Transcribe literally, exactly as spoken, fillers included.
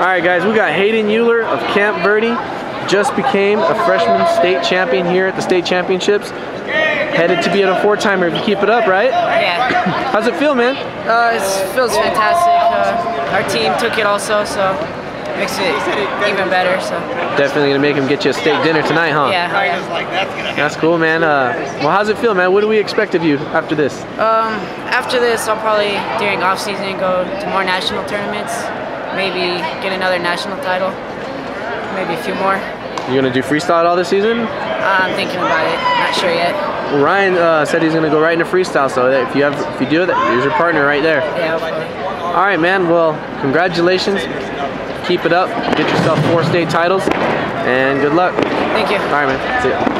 Alright guys, we got Hayden Uhler of Camp Verde. Just became a freshman state champion here at the state championships. Headed to be at a four-timer if you keep it up, right? Yeah. How's it feel, man? Uh, it feels fantastic. Uh, our team took it also, so it makes it even better. So definitely gonna make him get you a steak dinner tonight, huh? Yeah. yeah. That's cool, man. Uh, well, how's it feel, man? What do we expect of you after this? Um, after this, I'll probably during off season go to more national tournaments. Maybe get another national title. Maybe a few more. You gonna do freestyle all this season? I'm thinking about it. Not sure yet. Well, Ryan uh, said he's gonna go right into freestyle, so if you have, if you do it, here's your partner right there. Yeah. All right, man. Well, congratulations. Keep it up. Get yourself four state titles, and good luck. Thank you. All right, man. See ya.